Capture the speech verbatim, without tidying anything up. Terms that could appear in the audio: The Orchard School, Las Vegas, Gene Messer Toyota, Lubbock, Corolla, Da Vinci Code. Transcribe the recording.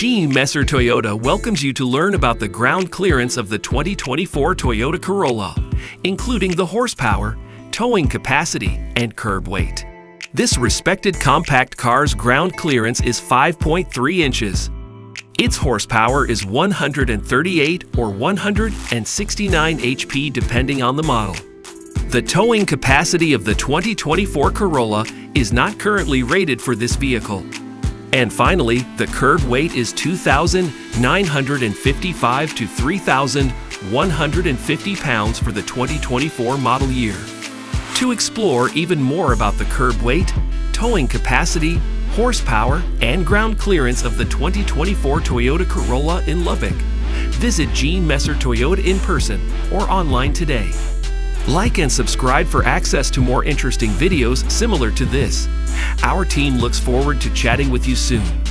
Gene Messer Toyota welcomes you to learn about the ground clearance of the twenty twenty-four Toyota Corolla, including the horsepower, towing capacity, and curb weight. This respected compact car's ground clearance is five point three inches. Its horsepower is one hundred thirty-eight or one hundred sixty-nine H P depending on the model. The towing capacity of the twenty twenty-four Corolla is not currently rated for this vehicle. And finally, the curb weight is two thousand nine hundred fifty-five to three thousand one hundred fifty pounds for the twenty twenty-four model year. To explore even more about the curb weight, towing capacity, horsepower, and ground clearance of the twenty twenty-four Toyota Corolla in Lubbock, visit Gene Messer Toyota in person or online today. Like and subscribe for access to more interesting videos similar to this. Our team looks forward to chatting with you soon.